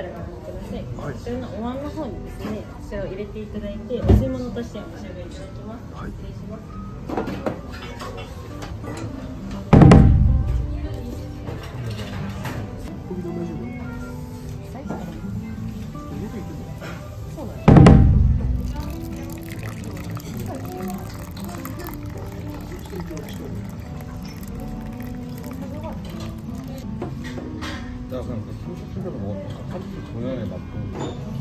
たらご覧ください。それのお椀の方にですね、それを入れていただいて、お吸い物としてお召し上がりいただきます。はい、失礼します。나 그냥 소스 쓰려고 먹었다. 30분에 맛보고